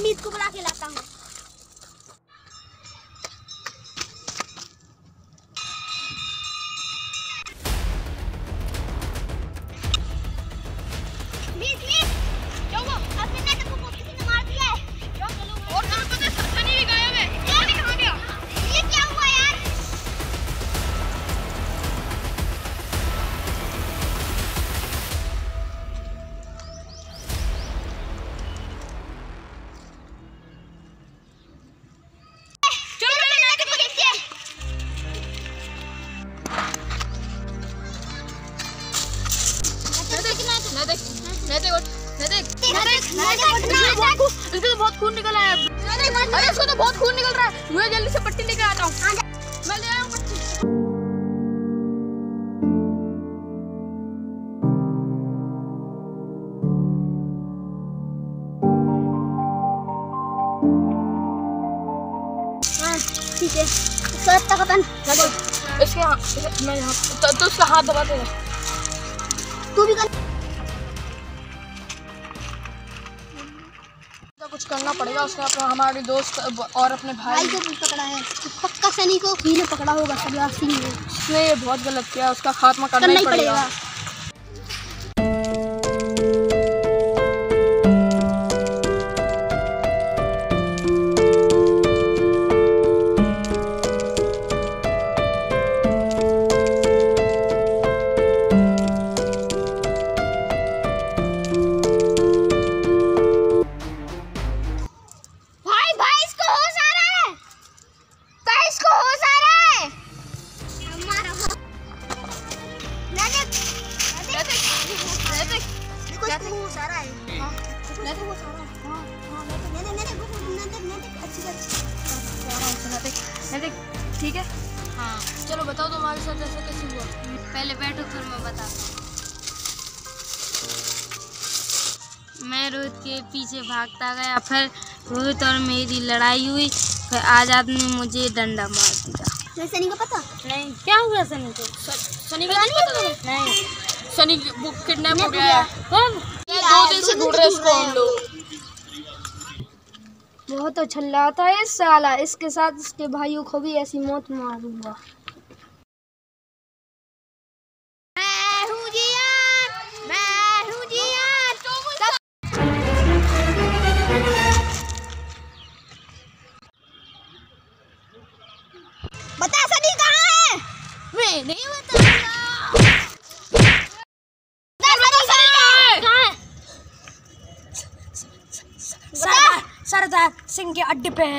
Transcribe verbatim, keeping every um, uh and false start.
अमित को बुला के लाता हूँ। इसके तो बहुत खून निकल आया। अरे इसको तो बहुत खून निकल रहा है। मैं जल्दी से पट्टी लेकर आता हूँ। मैं ले आया हूँ पट्टी। हाँ ठीक है। इसको लगता कपन। इसके हाँ मैं यहाँ तो तो उसका हाथ दबा देगा। तू भी कर। करना पड़ेगा उसने। अपना हमारे दोस्त और अपने भाई, भाई को भी पकड़ा है। पक्का सनी को ही ने पकड़ा होगा। सब सिंह ने उसने ये बहुत गलत किया। उसका खात्मा करना, करना ही पड़ेगा, पड़ेगा। ठीक है हाँ चलो बताओ तुम्हारे साथ ऐसा कैसे हुआ। पहले बैठो फिर मैं बताता। मैं रोहित के पीछे भागता गया। फिर रोहित और मेरी लड़ाई हुई। फिर आजाद ने मुझे डंडा मार दिया। सनी को पता नहीं क्या हुआ। सनी को सनी को पता नहीं। सनी वो किडनैप हो गया। दो दिन से ढूंढ रहे उसको हम लोग। बहुत अच्छा लाता है साला। इसके साथ इसके भाइयों को भी ऐसी मौत मारूंगा। बता सनी कहाँ है? मैं नहीं बताऊंगा। सरदार सिंह के अड्डे पे है।